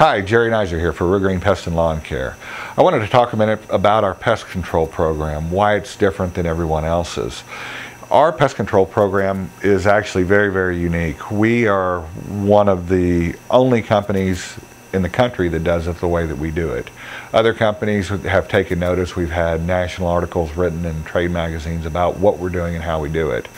Hi, Jerry Naiser here for Real Green Pest and Lawn Care. I wanted to talk a minute about our pest control program, why it's different than everyone else's. Our pest control program is actually very, very unique. We are one of the only companies in the country that does it the way that we do it. Other companies have taken notice. We've had national articles written in trade magazines about what we're doing and how we do it.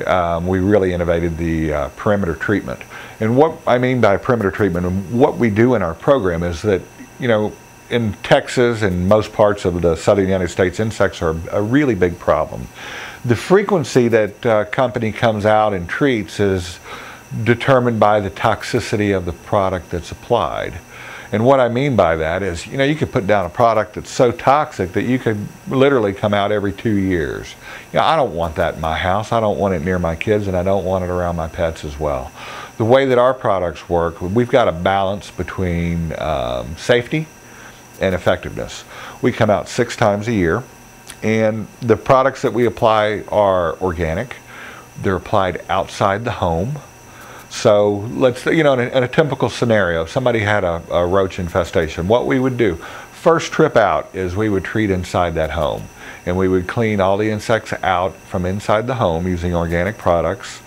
We really innovated the perimeter treatment. And what I mean by perimeter treatment and what we do in our program is that, you know, in Texas and most parts of the southern United States, insects are a really big problem. The frequency that a company comes out and treats is determined by the toxicity of the product that's applied. And what I mean by that is, you know, you could put down a product that's so toxic that you could literally come out every 2 years. You know, I don't want that in my house. I don't want it near my kids, and I don't want it around my pets as well. The way that our products work, we've got a balance between safety and effectiveness. We come out 6 times a year, and the products that we apply are organic. They're applied outside the home. So let's, you know, in a typical scenario, if somebody had a roach infestation, what we would do, first trip out, is we would treat inside that home. And we would clean all the insects out from inside the home using organic products.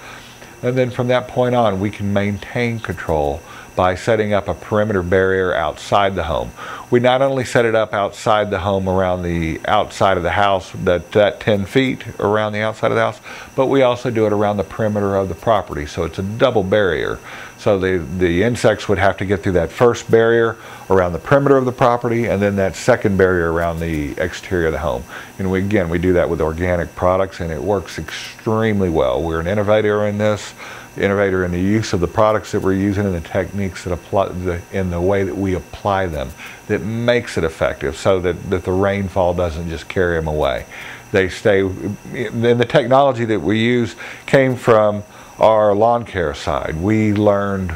And then from that point on, we can maintain control by setting up a perimeter barrier outside the home. We not only set it up outside the home around the outside of the house, that 10 feet around the outside of the house, but we also do it around the perimeter of the property. So it's a double barrier. So the insects would have to get through that first barrier around the perimeter of the property and then that second barrier around the exterior of the home. And we do that with organic products, and it works extremely well. We're an innovator in this. Innovator in the use of the products that we're using and the techniques that apply in the way that we apply them, that makes it effective so that the rainfall doesn't just carry them away. They stay. And the technology that we use came from our lawn care side. We learned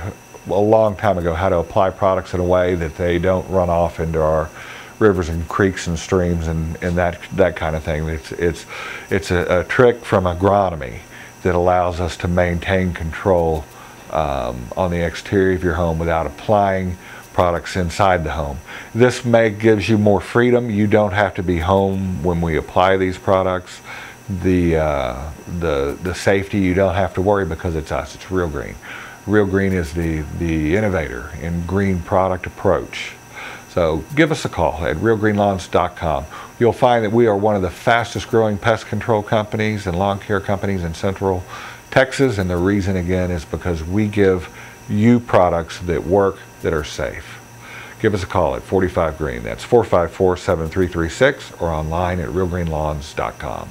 a long time ago how to apply products in a way that they don't run off into our rivers and creeks and streams and that kind of thing. It's a trick from agronomy that allows us to maintain control on the exterior of your home without applying products inside the home. This gives you more freedom. You don't have to be home when we apply these products. The safety, you don't have to worry, because it's us. It's Real Green. Real Green is the innovator in green product approach. So give us a call at realgreenlawns.com. You'll find that we are one of the fastest growing pest control companies and lawn care companies in Central Texas. And the reason, again, is because we give you products that work, that are safe. Give us a call at 45 Green. That's 454-7336, or online at realgreenlawns.com.